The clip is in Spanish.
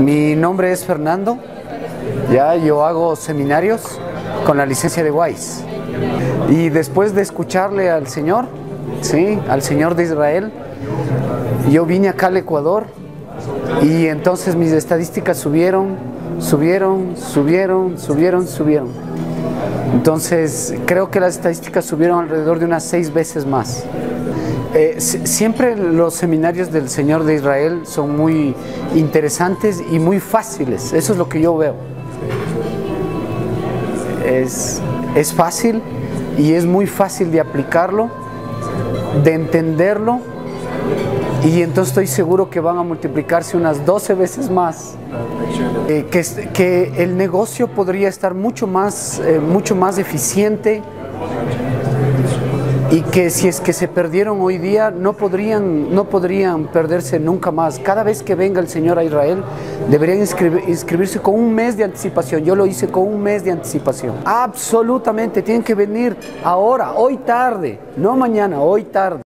Mi nombre es Fernando, yo hago seminarios con la licencia de Wise. Y después de escucharle al Señor, al Señor de Israel, yo vine acá al Ecuador y entonces mis estadísticas subieron. Entonces creo que las estadísticas subieron alrededor de unas 6 veces más. Siempre los seminarios del Señor de Israel son muy interesantes y muy fáciles. Eso es lo que yo veo. Es fácil y es muy fácil de aplicarlo, de entenderlo, y entonces estoy seguro que van a multiplicarse unas 12 veces más. Que el negocio podría estar mucho más eficiente, y que si es que se perdieron hoy día, no podrían perderse nunca más. Cada vez que venga el Señor a Israel, deberían inscribirse con un mes de anticipación. Yo lo hice con un mes de anticipación. Absolutamente, tienen que venir ahora, hoy tarde, no mañana, hoy tarde.